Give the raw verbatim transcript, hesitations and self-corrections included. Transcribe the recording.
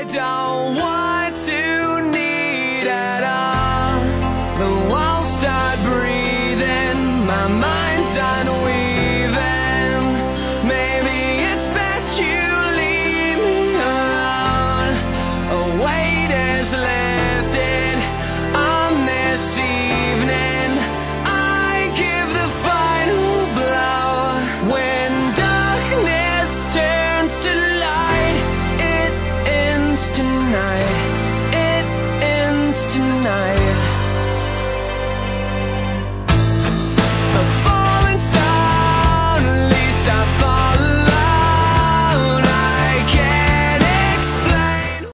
I don't want to